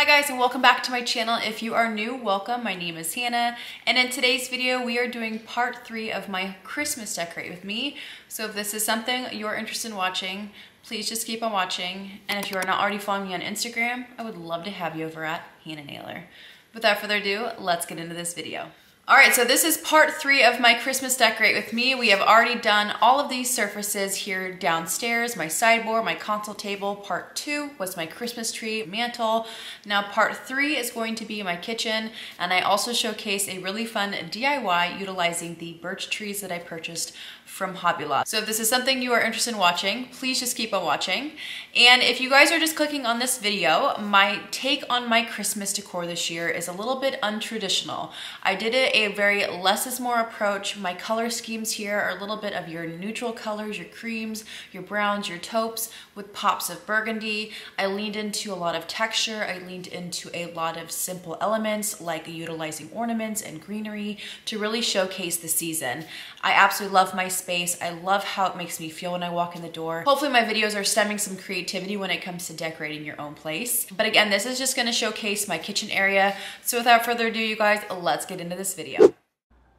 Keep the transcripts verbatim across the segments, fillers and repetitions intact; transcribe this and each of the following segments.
Hi guys, and welcome back to my channel. If you are new, welcome. My name is Hannah, and in today's video we are doing part three of my Christmas Decorate With Me. So if this is something you're interested in watching, please just keep on watching. And if you are not already following me on Instagram, I would love to have you over at Hannah Naylor. Without further ado, let's get into this video. All right, so this is part three of my Christmas Decorate With Me. We have already done all of these surfaces here downstairs, my sideboard, my console table. Part two was my Christmas tree mantle. Now part three is going to be my kitchen, and I also showcase a really fun D I Y utilizing the birch trees that I purchased from Hobby Lobby. So if this is something you are interested in watching, please just keep on watching. And if you guys are just clicking on this video, my take on my Christmas decor this year is a little bit untraditional. I did it a very less is more approach. My color schemes here are a little bit of your neutral colors, your creams, your browns, your taupes with pops of burgundy. I leaned into a lot of texture. I leaned into a lot of simple elements like utilizing ornaments and greenery to really showcase the season. I absolutely love my space. I love how it makes me feel when I walk in the door. Hopefully my videos are stemming some creativity when it comes to decorating your own place. But again, this is just going to showcase my kitchen area. So without further ado, you guys, let's get into this video.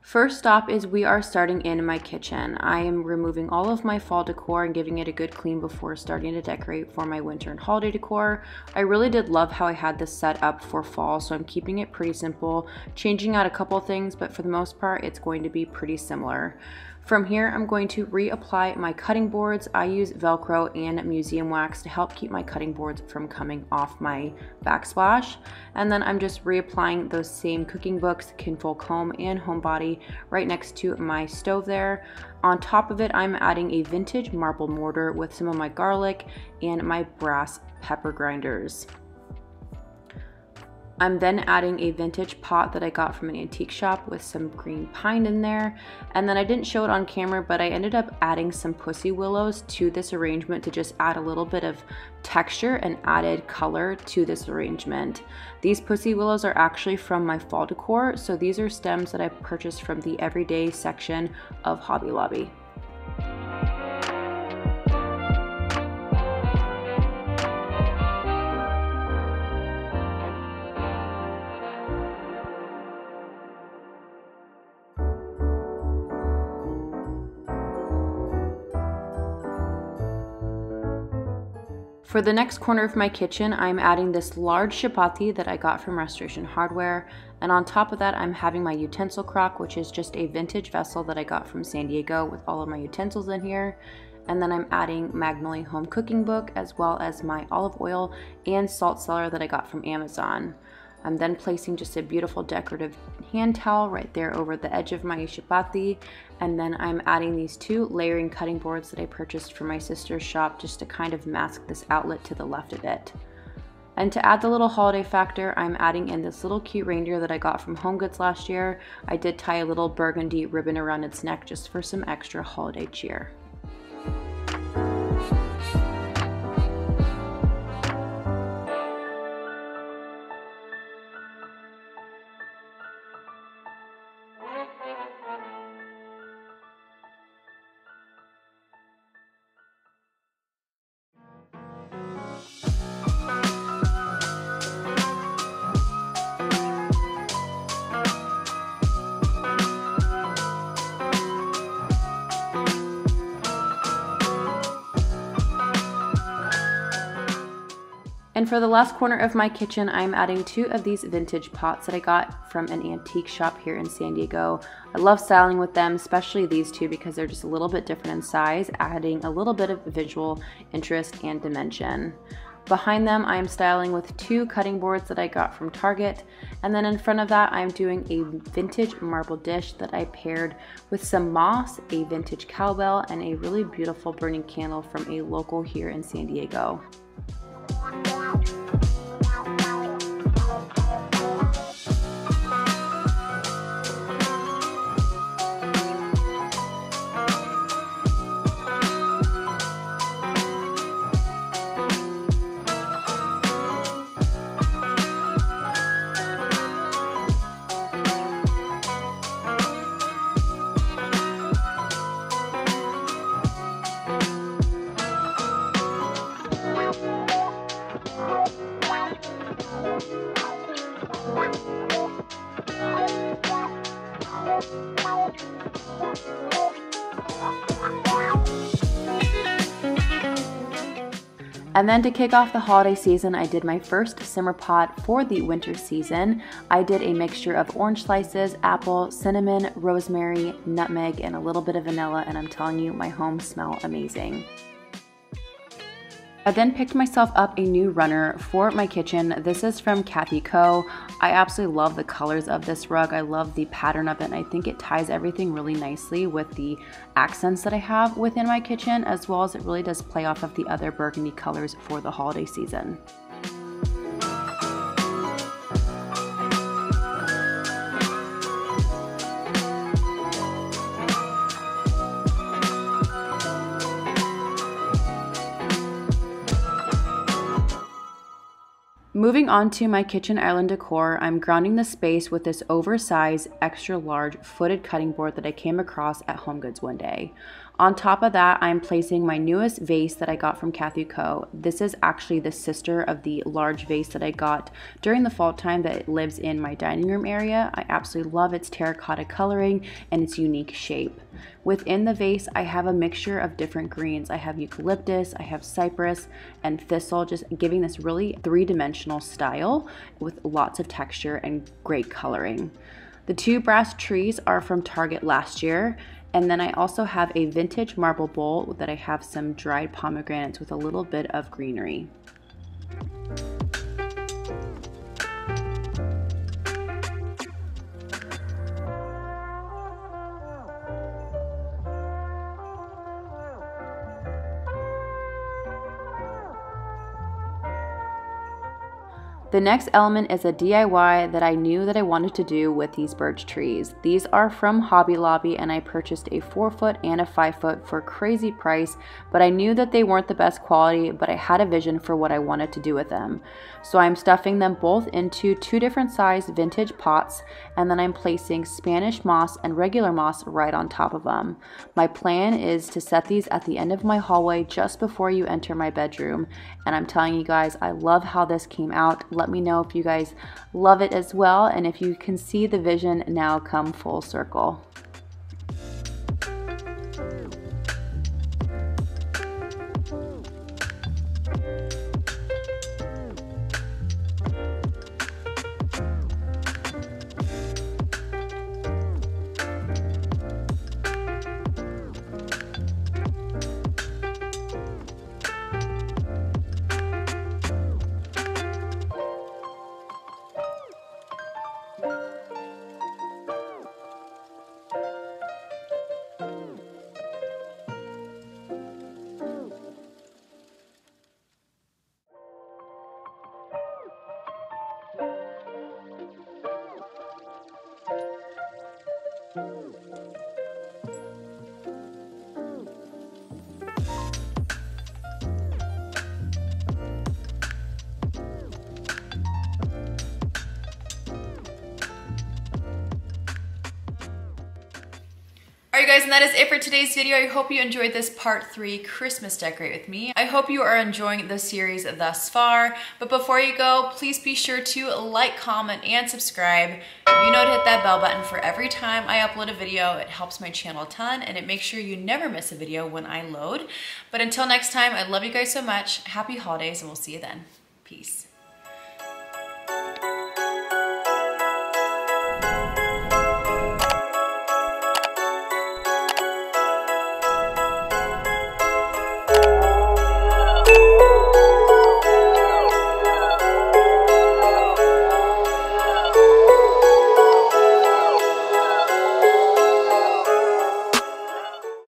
First stop is we are starting in my kitchen. I am removing all of my fall decor and giving it a good clean before starting to decorate for my winter and holiday decor. I really did love how I had this set up for fall, so I'm keeping it pretty simple, changing out a couple things, but for the most part, it's going to be pretty similar. From here, I'm going to reapply my cutting boards. I use Velcro and museum wax to help keep my cutting boards from coming off my backsplash. And then I'm just reapplying those same cooking books, Kinfolk Home and Homebody, right next to my stove there. On top of it, I'm adding a vintage marble mortar with some of my garlic and my brass pepper grinders. I'm then adding a vintage pot that I got from an antique shop with some green pine in there. And then I didn't show it on camera, but I ended up adding some pussy willows to this arrangement to just add a little bit of texture and added color to this arrangement. These pussy willows are actually from my fall decor. So these are stems that I purchased from the everyday section of Hobby Lobby. For the next corner of my kitchen, I'm adding this large chapati that I got from Restoration Hardware. And on top of that, I'm having my utensil crock, which is just a vintage vessel that I got from San Diego with all of my utensils in here. And then I'm adding Magnolia Home cooking book, as well as my olive oil and salt cellar that I got from Amazon. I'm then placing just a beautiful decorative hand towel right there over the edge of my chapati, and then I'm adding these two layering cutting boards that I purchased from my sister's shop just to kind of mask this outlet to the left of it. And to add the little holiday factor, I'm adding in this little cute reindeer that I got from Home Goods last year. I did tie a little burgundy ribbon around its neck just for some extra holiday cheer. And for the last corner of my kitchen, I'm adding two of these vintage pots that I got from an antique shop here in San Diego. I love styling with them, especially these two because they're just a little bit different in size, adding a little bit of visual interest and dimension. Behind them, I am styling with two cutting boards that I got from Target. And then in front of that, I'm doing a vintage marble dish that I paired with some moss, a vintage cowbell, and a really beautiful burning candle from a local here in San Diego. We'll And then to kick off the holiday season, I did my first simmer pot for the winter season. I did a mixture of orange slices, apple, cinnamon, rosemary, nutmeg, and a little bit of vanilla, and I'm telling you, my home smelled amazing. I then picked myself up a new runner for my kitchen. This is from Kathy Co. I absolutely love the colors of this rug. I love the pattern of it, and I think it ties everything really nicely with the accents that I have within my kitchen, as well as it really does play off of the other burgundy colors for the holiday season. Moving on to my kitchen island decor, I'm grounding the space with this oversized, extra large footed cutting board that I came across at Home Goods one day. On top of that, I'm placing my newest vase that I got from Kathy Co. This is actually the sister of the large vase that I got during the fall time that lives in my dining room area. I absolutely love its terracotta coloring and its unique shape. Within the vase, I have a mixture of different greens. I have eucalyptus, I have cypress, and thistle, just giving this really three-dimensional style with lots of texture and great coloring. The two brass trees are from Target last year, and then I also have a vintage marble bowl that I have some dried pomegranates with a little bit of greenery. The next element is a D I Y that I knew that I wanted to do with these birch trees. These are from Hobby Lobby, and I purchased a four foot and a five foot for a crazy price, but I knew that they weren't the best quality, but I had a vision for what I wanted to do with them. So I'm stuffing them both into two different sized vintage pots, and then I'm placing Spanish moss and regular moss right on top of them. My plan is to set these at the end of my hallway just before you enter my bedroom, and I'm telling you guys, I love how this came out. Let me know if you guys love it as well, and if you can see the vision now come full circle. Guys, and that is it for today's video. I hope you enjoyed this part three Christmas Decorate with me. I hope you are enjoying the series thus far, but before you go, please be sure to like, comment, and subscribe. You know to hit that bell button for every time I upload a video. It helps my channel a ton, and it makes sure you never miss a video when I load. But until next time, I love you guys so much. Happy holidays, and we'll see you then. Peace.